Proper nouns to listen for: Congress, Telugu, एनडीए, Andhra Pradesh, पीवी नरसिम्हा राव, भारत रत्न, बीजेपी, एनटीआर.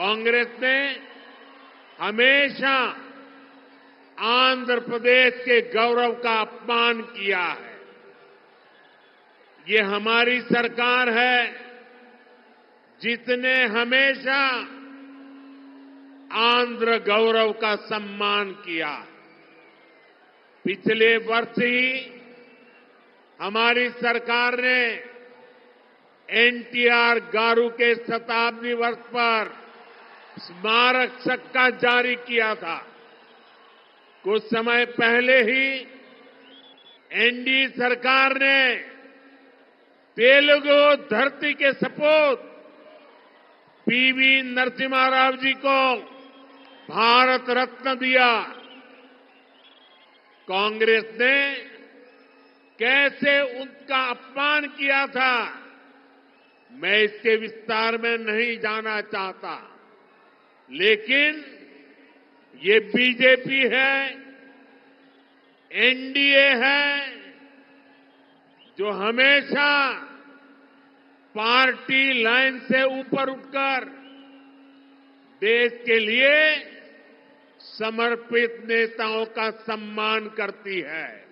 कांग्रेस ने हमेशा आंध्र प्रदेश के गौरव का अपमान किया है। ये हमारी सरकार है जिसने हमेशा आंध्र गौरव का सम्मान किया। पिछले वर्ष ही हमारी सरकार ने एनटीआर गारू के शताब्दी वर्ष पर स्मारक सिक्का जारी किया था। कुछ समय पहले ही एनडीए सरकार ने तेलुगु धरती के सपूत पीवी नरसिम्हा राव जी को भारत रत्न दिया। कांग्रेस ने कैसे उनका अपमान किया था, मैं इसके विस्तार में नहीं जाना चाहता, लेकिन ये बीजेपी है, एनडीए है, जो हमेशा पार्टी लाइन से ऊपर उठकर देश के लिए समर्पित नेताओं का सम्मान करती है।